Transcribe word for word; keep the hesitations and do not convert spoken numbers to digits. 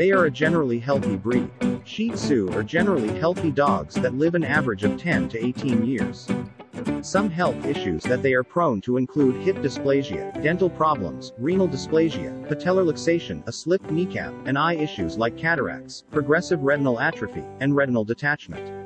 They are a generally healthy breed. Shih Tzu are generally healthy dogs that live an average of ten to eighteen years. Some health issues that they are prone to include hip dysplasia, dental problems, renal dysplasia, patellar luxation, a slipped kneecap, and eye issues like cataracts, progressive retinal atrophy, and retinal detachment.